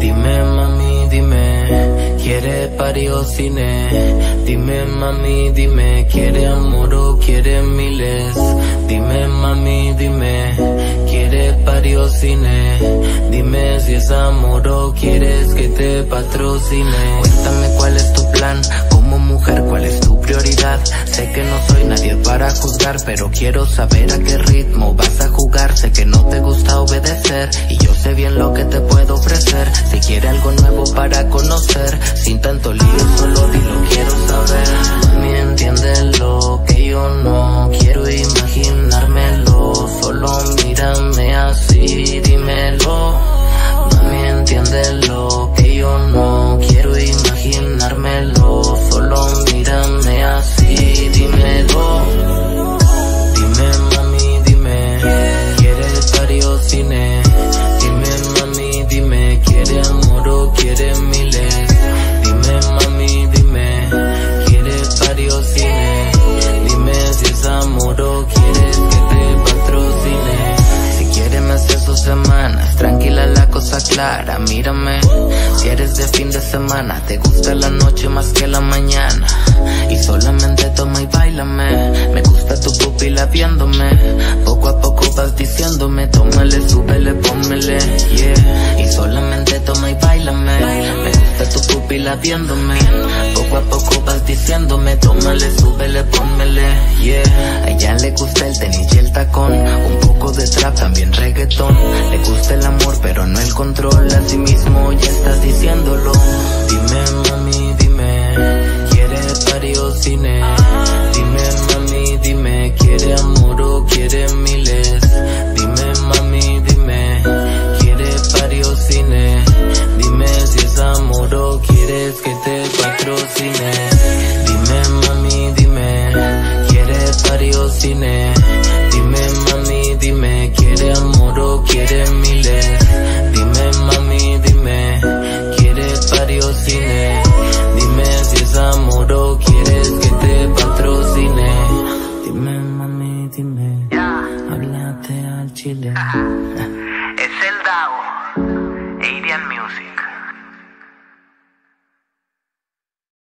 Dime mami, dime, ¿quiere party o cine? Dime mami, dime, ¿quiere amor o quiere miles? Dime mami, dime, ¿quiere party o cine? Dime si es amor o quieres que te patrocine. Cuéntame cuál es tu plan, como mujer cuál es tu prioridad. Sé que no soy nadie para juzgar, pero quiero saber a qué ritmo vas a jugar. Sé que no te gusta obedecer y yo sé bien lo que te puedo ofrecer. Si quiere algo nuevo para conocer, sin tanto lío solo dilo, quiero saber. Mami, entiende lo que yo no quiero imaginármelo, solo mírame así, dímelo. Mami, entiende lo que yo no quiero imaginármelo, solo mírame así, dímelo. Dime mami, dime, ¿quieres party o cine? Dime mami, dime, ¿quiere amor o quiere miles? Dime mami, dime, ¿quieres party o cine? Dime si es amor o quieres que te patrocine. Si quieres me haces 2 semanas, tranquila la cosa clara, mírame. Si eres de fin de semana, te gusta la noche más que la mañana, y solamente toma y báilame. Me gusta tu pupila viéndome, poco a poco vas diciéndome, tómale, súbele, pónmele, yeah. Y solamente toma y báilame. Me gusta tu pupila viéndome, poco a poco vas diciéndome, tómale, súbele, pónmele, yeah. A ella le gusta el tenis y el tacón, un poco de trap, también reggaetón. Le gusta el amor pero no el control, a sí mismo ya estás diciéndolo. Dime mami, dime, ¿quiere party o cine? Dime mami, dime, ¿quiere amor o quiere miles? Dime mami, dime, ¿quiere party o cine? Dime si es amor o quieres que te patrocine. Dime mami, dime, ¿quiere party o cine? Dime mami, dime, ¿quiere amor o quiere miles? Dime mami, dime, ¿quiere party o cine? Dime si es amor o quieres que te patrocine. Dime mami, dime, háblate al chile. Es el Davo, Adrian Music.